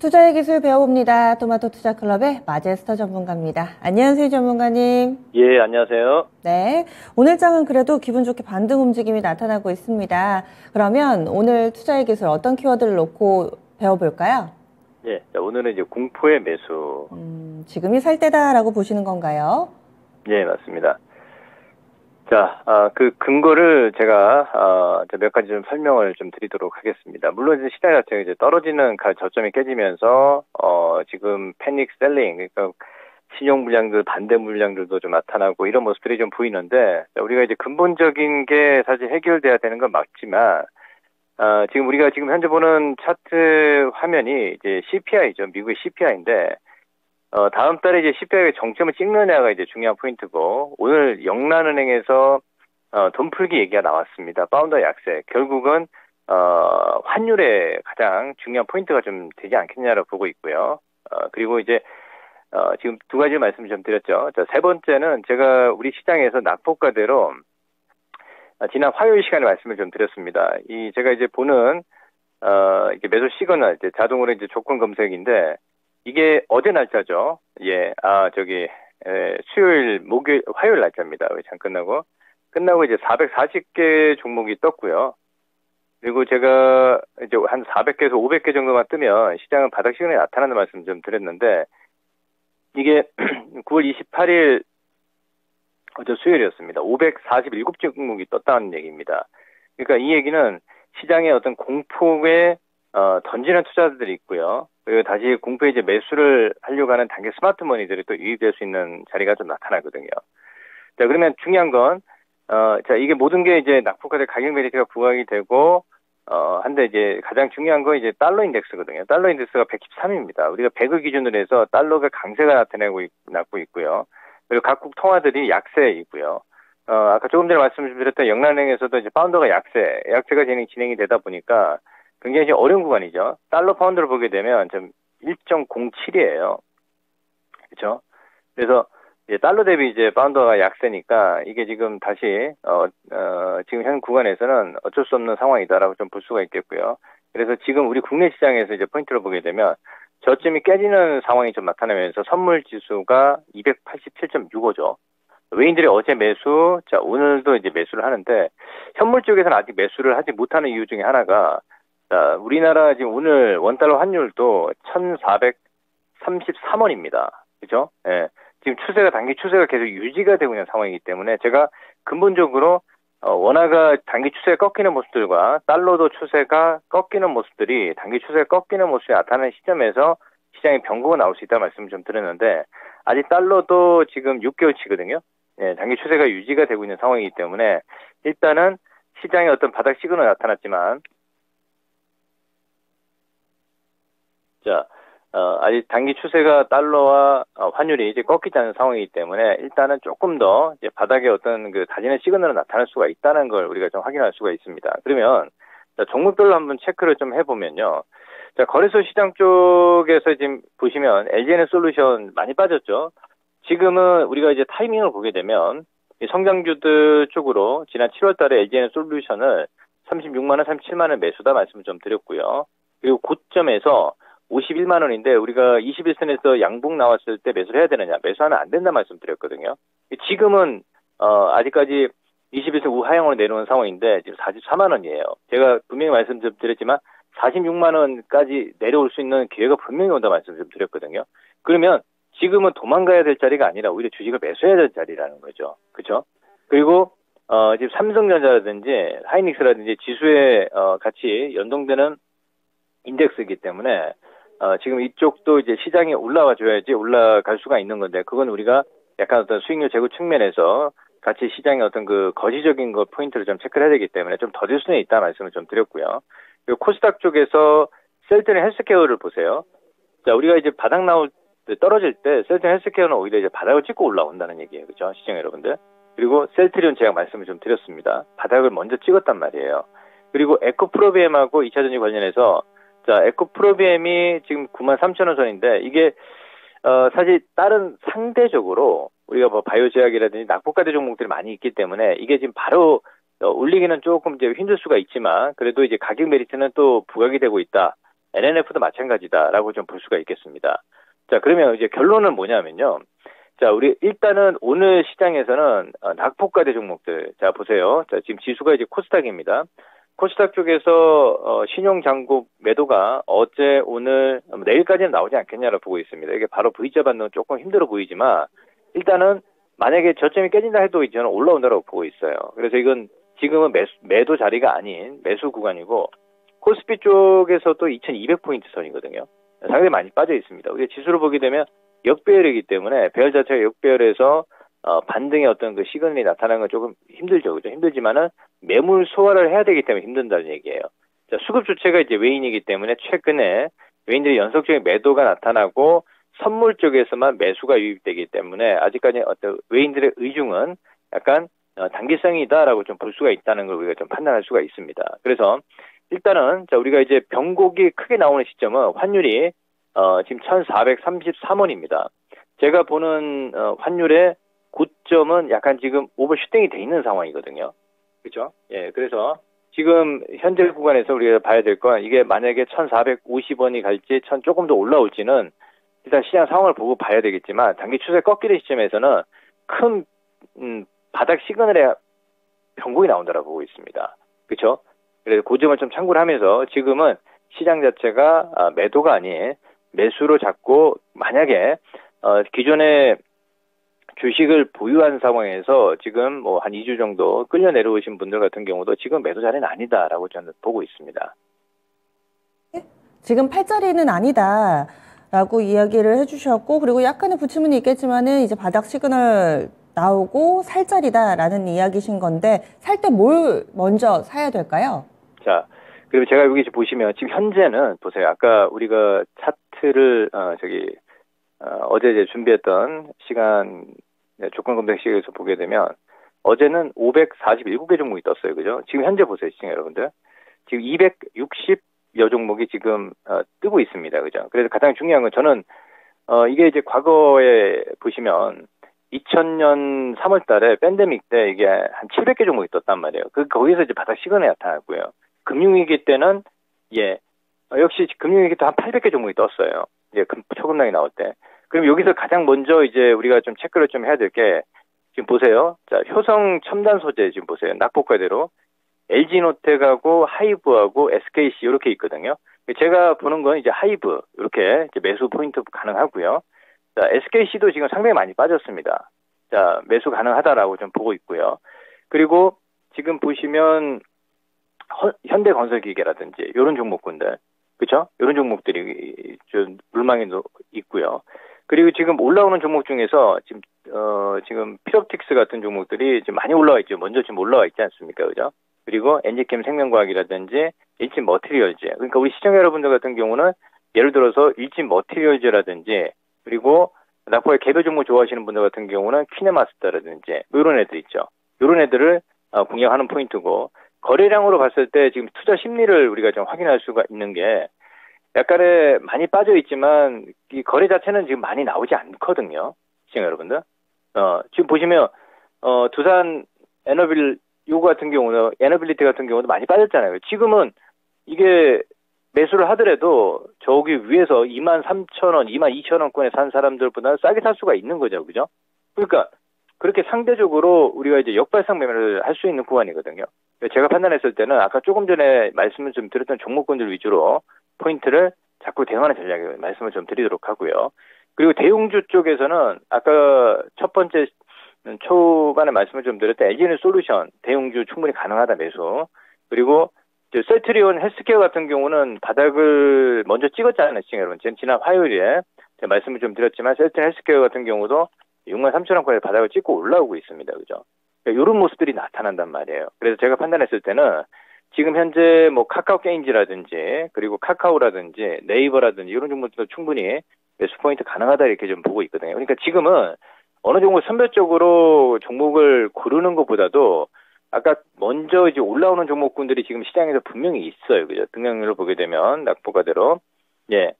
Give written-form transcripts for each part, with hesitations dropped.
투자의 기술 배워봅니다. 토마토 투자클럽의 마제스터 전문가입니다. 안녕하세요, 전문가님. 예, 안녕하세요. 네, 오늘 장은 그래도 기분 좋게 반등 움직임이 나타나고 있습니다. 그러면 오늘 투자의 기술 어떤 키워드를 놓고 배워볼까요? 예, 자, 오늘은 이제 공포의 매수. 지금이 살 때다라고 보시는 건가요? 예, 맞습니다. 자, 그 근거를 제가 몇 가지 좀 설명을 좀 드리도록 하겠습니다. 물론 이제 시장 자체가 이제 떨어지는 저점이 깨지면서 지금 패닉 셀링, 그러니까 신용 물량들, 반대 물량들도 좀 나타나고 이런 모습들이 좀 보이는데, 우리가 이제 근본적인 게 사실 해결돼야 되는 건 맞지만, 지금 우리가 지금 현재 보는 차트 화면이 이제 CPI죠. 미국의 CPI인데. 다음 달에 이제 CPI의 정점을 찍느냐가 이제 중요한 포인트고, 오늘 영란은행에서 돈 풀기 얘기가 나왔습니다. 파운더 약세. 결국은 환율의 가장 중요한 포인트가 좀 되지 않겠냐라고 보고 있고요. 그리고 이제 지금 두 가지 말씀 좀 드렸죠. 자, 세 번째는 제가 우리 시장에서 낙폭가대로 지난 화요일 시간에 말씀을 좀 드렸습니다. 이 제가 이제 보는 이게 매수 시그널, 이제 자동으로 이제 조건 검색인데. 이게 어제 날짜죠. 예, 수요일, 목요일, 화요일 날짜입니다. 장 끝나고 이제 440개 종목이 떴고요. 그리고 제가 이제 한 400개에서 500개 정도만 뜨면 시장은 바닥 시그널이 나타나는 말씀 좀 드렸는데, 이게 9월 28일 어제 수요일이었습니다. 547 종목이 떴다는 얘기입니다. 그러니까 이 얘기는 시장의 어떤 공포에 던지는 투자자들이 있고요. 그리고 다시 공포에 이제 매수를 하려고 하는 단계 스마트 머니들이 또 유입될 수 있는 자리가 좀 나타나거든요. 자, 그러면 중요한 건, 자, 이게 모든 게 이제 낙폭화될 가격 메리트가 부각이 되고, 한데 이제 가장 중요한 건 이제 달러 인덱스거든요. 달러 인덱스가 113입니다. 우리가 100을 기준으로 해서 달러가 강세가 나타나고 있고요. 그리고 각국 통화들이 약세이고요. 아까 조금 전에 말씀드렸던 영란은행에서도 이제 파운더가 약세가 진행이 되다 보니까 굉장히 이제 어려운 구간이죠. 달러 파운드를 보게 되면 좀 1.07이에요. 그렇죠? 그래서 이제 달러 대비 이제 파운드가 약세니까 이게 지금 다시 지금 현 구간에서는 어쩔 수 없는 상황이다라고 좀 볼 수가 있겠고요. 그래서 지금 우리 국내 시장에서 이제 포인트를 보게 되면 저점이 깨지는 상황이 좀 나타나면서 선물 지수가 287.65죠. 외인들이 어제 매수, 자 오늘도 이제 매수를 하는데 현물 쪽에서는 아직 매수를 하지 못하는 이유 중에 하나가 자, 우리나라 지금 오늘 원달러 환율도 1,433원입니다. 그죠? 예. 지금 단기 추세가 계속 유지가 되고 있는 상황이기 때문에 제가 근본적으로, 원화가 단기 추세에 꺾이는 모습들과 달러도 추세가 꺾이는 모습들이 단기 추세에 꺾이는 모습이 나타나는 시점에서 시장의 변곡은 나올 수 있다는 말씀을 좀 드렸는데, 아직 달러도 지금 6개월치거든요? 예, 단기 추세가 유지가 되고 있는 상황이기 때문에 일단은 시장의 어떤 바닥 시그널은 나타났지만, 자, 아직 단기 추세가 달러와 환율이 이제 꺾이지 않은 상황이기 때문에 일단은 조금 더 이제 바닥에 어떤 그 다지는 시그널이 나타날 수가 있다는 걸 우리가 좀 확인할 수가 있습니다. 그러면, 자, 종목별로 한번 체크를 좀 해보면요. 자, 거래소 시장 쪽에서 지금 보시면 LG에너지솔루션 많이 빠졌죠? 지금은 우리가 이제 타이밍을 보게 되면 이 성장주들 쪽으로 지난 7월 달에 LG에너지솔루션을 36만원, 37만원 매수다 말씀을 좀 드렸고요. 그리고 고점에서 51만 원인데 우리가 21선에서 양봉 나왔을 때 매수를 해야 되느냐, 매수하면 안 된다 말씀드렸거든요. 지금은 아직까지 21선 우하향으로 내려오는 상황인데 지금 44만 원이에요. 제가 분명히 말씀드렸지만 46만 원까지 내려올 수 있는 기회가 분명히 온다 말씀드렸거든요. 그러면 지금은 도망가야 될 자리가 아니라 오히려 주식을 매수해야 될 자리라는 거죠. 그렇죠? 그리고 지금 삼성전자라든지 하이닉스라든지 지수에 같이 연동되는 인덱스이기 때문에 지금 이쪽도 이제 시장이 올라와 줘야지 올라갈 수가 있는 건데, 그건 우리가 약간 어떤 수익률 제고 측면에서 같이 시장의 어떤 그 거시적인 거 포인트를 좀 체크를 해야 되기 때문에 좀 더딜 수는 있다 말씀을 좀 드렸고요. 그리고 코스닥 쪽에서 셀트리온 헬스케어를 보세요. 자, 우리가 이제 바닥 떨어질 때 셀트리온 헬스케어는 오히려 이제 바닥을 찍고 올라온다는 얘기예요. 그죠? 시청 여러분들. 그리고 셀트리온 제가 말씀을 좀 드렸습니다. 바닥을 먼저 찍었단 말이에요. 그리고 에코프로비엠하고 2차전지 관련해서 자, 에코프로비엠이 지금 93,000원 선인데, 이게, 사실 다른 상대적으로 우리가 뭐 바이오제약이라든지 낙폭가대 종목들이 많이 있기 때문에 이게 지금 바로 올리기는 조금 이제 힘들 수가 있지만, 그래도 이제 가격 메리트는 또 부각이 되고 있다. 엘앤에프도 마찬가지다라고 좀 볼 수가 있겠습니다. 자, 그러면 이제 결론은 뭐냐면요. 자, 우리 일단은 오늘 시장에서는 낙폭가대 종목들. 자, 보세요. 자, 지금 지수가 이제 코스닥입니다. 코스닥 쪽에서 신용장구 매도가 어제 오늘 내일까지는 나오지 않겠냐라고 보고 있습니다. 이게 바로 V자 반등은 조금 힘들어 보이지만 일단은 만약에 저점이 깨진다 해도 이제는 올라온다라고 보고 있어요. 그래서 이건 지금은 매도 자리가 아닌 매수 구간이고 코스피 쪽에서 또 2200포인트 선이거든요. 상당히 많이 빠져 있습니다. 우리가 지수를 보게 되면 역배열이기 때문에 배열 자체가 역배열에서 반등의 어떤 그 시그널이 나타나는 건 조금 힘들죠. 그죠? 힘들지만은 매물 소화를 해야 되기 때문에 힘든다는 얘기예요. 자, 수급 주체가 이제 외인이기 때문에 최근에 외인들이 연속적인 매도가 나타나고 선물 쪽에서만 매수가 유입되기 때문에 아직까지 어떤 외인들의 의중은 약간 단기성이다라고 좀 볼 수가 있다는 걸 우리가 좀 판단할 수가 있습니다. 그래서 일단은 자, 우리가 이제 변곡이 크게 나오는 시점은 환율이 지금 1433원입니다. 제가 보는 환율의 고점은 약간 지금 오버슈팅이 돼 있는 상황이거든요. 그렇죠? 예, 그래서 지금 현재 구간에서 우리가 봐야 될 건 이게 만약에 1450원이 갈지 조금 더 올라올지는 일단 시장 상황을 보고 봐야 되겠지만 단기 추세 꺾이는 시점에서는 큰 바닥 시그널에 변곡이 나온다라고 보고 있습니다. 그렇죠? 그래서 그 점을 좀 참고를 하면서 지금은 시장 자체가 매도가 아닌 매수로 잡고 만약에 기존의 주식을 보유한 상황에서 지금 뭐 한 2주 정도 끌려 내려오신 분들 같은 경우도 지금 매도 자리는 아니다라고 저는 보고 있습니다. 지금 팔자리는 아니다라고 이야기를 해주셨고 그리고 약간의 부침은 있겠지만은 이제 바닥 시그널 나오고 살 자리다라는 이야기신 건데 살 때 뭘 먼저 사야 될까요? 자, 그리고 제가 여기 보시면 지금 현재는 보세요. 아까 우리가 차트를 어제 이제 준비했던 시간 조건 검색식에서 보게 되면 어제는 547개 종목이 떴어요. 그죠? 지금 현재 보세요, 시청 여러분들. 지금 260여 종목이 지금 뜨고 있습니다. 그죠? 그래서 가장 중요한 건 저는 이게 이제 과거에 보시면 2000년 3월 달에 팬데믹 때 이게 한 700개 종목이 떴단 말이에요. 거기서 이제 바닥 시그널이 나타났고요. 금융위기 때는 역시 금융위기 때 한 800개 종목이 떴어요. 이제 초급락이 나올 때. 그럼 여기서 가장 먼저 이제 우리가 좀 체크를 좀 해야 될 게 지금 보세요. 자, 효성 첨단 소재 지금 보세요. 낙폭과대로 LG노텍하고 하이브하고 SKC 이렇게 있거든요. 제가 보는 건 이제 하이브 이렇게 이제 매수 포인트 가능하고요. 자, SKC도 지금 상당히 많이 빠졌습니다. 자, 매수 가능하다라고 좀 보고 있고요. 그리고 지금 보시면 현대건설기계라든지 이런 종목군들, 그렇죠? 이런 종목들이 좀 물망에도 있고요. 그리고 지금 올라오는 종목 중에서 지금 필옵틱스 같은 종목들이 지금 많이 올라와 있죠. 먼저 지금 올라와 있지 않습니까, 그죠? 그리고 엔지캠 생명과학이라든지 일진머티리얼즈. 그러니까 우리 시청자 여러분들 같은 경우는 예를 들어서 일진머티리얼즈라든지 그리고 낙포의 개별 종목 좋아하시는 분들 같은 경우는 키네마스터라든지 뭐 이런 애들 있죠. 이런 애들을 공략하는 포인트고. 거래량으로 봤을 때 지금 투자 심리를 우리가 좀 확인할 수가 있는 게 약간의 많이 빠져 있지만 이 거래 자체는 지금 많이 나오지 않거든요. 시청자 여러분들. 지금 보시면 두산에너빌리티 같은 경우는 에너빌리티 같은 경우도 많이 빠졌잖아요. 지금은 이게 매수를 하더라도 저기 위에서 23,000원, 22,000원권에 산 사람들보다 싸게 살 수가 있는 거죠. 그죠? 그러니까 그렇게 상대적으로 우리가 이제 역발상 매매를 할 수 있는 구간이거든요. 제가 판단했을 때는 아까 조금 전에 말씀을 좀 드렸던 종목군들 위주로 포인트를 자꾸 대응하는 전략을 말씀을 좀 드리도록 하고요. 그리고 대형주 쪽에서는 아까 첫 번째 초반에 말씀을 좀 드렸던 LG에너지솔루션 대형주 충분히 가능하다 매수. 그리고 셀트리온 헬스케어 같은 경우는 바닥을 먼저 찍었잖아요. 여러분. 지난 화요일에 제가 말씀을 좀 드렸지만 셀트리온 헬스케어 같은 경우도 63,000원까지 바닥을 찍고 올라오고 있습니다. 그죠? 그러니까 이런 모습들이 나타난단 말이에요. 그래서 제가 판단했을 때는 지금 현재 뭐 카카오 게임즈라든지 그리고 카카오라든지 네이버라든지 이런 종목들도 충분히 매수 포인트 가능하다 이렇게 좀 보고 있거든요. 그러니까 지금은 어느 정도 선별적으로 종목을 고르는 것보다도 아까 먼저 이제 올라오는 종목군들이 지금 시장에서 분명히 있어요. 그죠? 등락률로 보게 되면 낙폭가대로 예,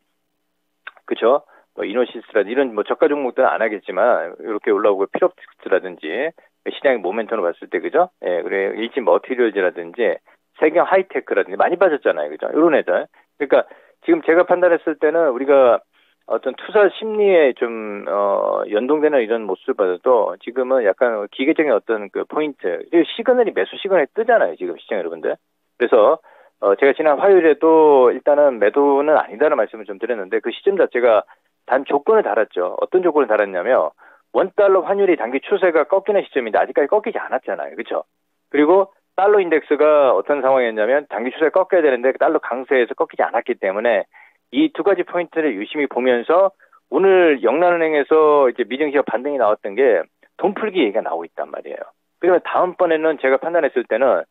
그렇죠. 뭐 이노시스라든지 이런 뭐 저가 종목들은 안 하겠지만 이렇게 올라오고 필옵틱스라든지 시장의 모멘텀을 봤을 때 그죠? 예, 그래 일진 머티리얼즈라든지 세경 하이테크라든지 많이 빠졌잖아요, 그죠? 이런 애들. 그러니까 지금 제가 판단했을 때는 우리가 어떤 투자 심리에 좀 연동되는 이런 모습을 봐도 지금은 약간 기계적인 어떤 그 포인트, 시그널이 매수 시그널이 뜨잖아요, 지금 시장 여러분들. 그래서 제가 지난 화요일에도 일단은 매도는 아니다라는 말씀을 좀 드렸는데 그 시점 자체가 단 조건을 달았죠. 어떤 조건을 달았냐면 원달러 환율이 단기 추세가 꺾이는 시점인데 아직까지 꺾이지 않았잖아요. 그렇죠? 그리고 달러 인덱스가 어떤 상황이었냐면 단기 추세 꺾여야 되는데 달러 강세에서 꺾이지 않았기 때문에 이 두 가지 포인트를 유심히 보면서 오늘 영란은행에서 이제 미증시가 반등이 나왔던 게 돈풀기 얘기가 나오고 있단 말이에요. 그러면 다음번에는 제가 판단했을 때는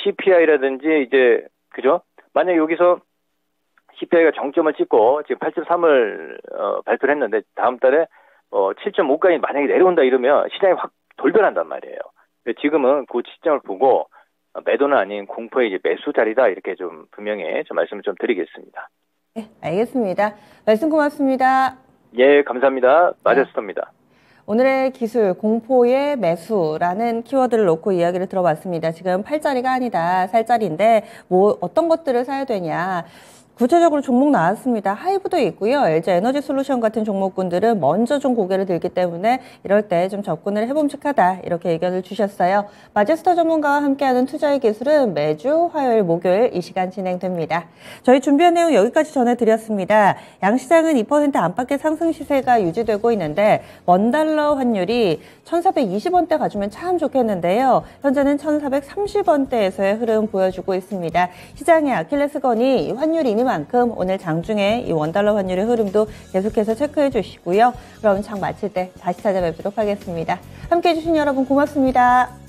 CPI라든지 이제 그죠? 만약 여기서 CPI가 정점을 찍고 지금 8.3을 발표를 했는데 다음 달에 7.5까지 만약에 내려온다 이러면 시장이 확 돌변한단 말이에요. 지금은 그 시점을 보고 매도는 아닌 공포의 이제 매수 자리다 이렇게 좀 분명히 좀 말씀을 좀 드리겠습니다. 네, 알겠습니다. 말씀 고맙습니다. 예, 감사합니다. 마제스터입니다. 네. 오늘의 기술, 공포의 매수라는 키워드를 놓고 이야기를 들어봤습니다. 지금 팔자리가 아니다, 살자리인데 뭐 어떤 것들을 사야 되냐. 구체적으로 종목 나왔습니다. 하이브도 있고요. LG에너지솔루션 같은 종목군들은 먼저 좀 고개를 들기 때문에 이럴 때 좀 접근을 해봄직하다 이렇게 의견을 주셨어요. 마제스터 전문가와 함께하는 투자의 기술은 매주 화요일, 목요일 이 시간 진행됩니다. 저희 준비한 내용 여기까지 전해드렸습니다. 양시장은 2% 안팎의 상승 시세가 유지되고 있는데 원달러 환율이 1420원대 가주면 참 좋겠는데요. 현재는 1430원대에서의 흐름 보여주고 있습니다. 시장의 아킬레스건이 환율이 만큼 오늘 장중에 이 원달러 환율의 흐름도 계속해서 체크해 주시고요. 그럼 장 마칠 때 다시 찾아뵙도록 하겠습니다. 함께해 주신 여러분 고맙습니다.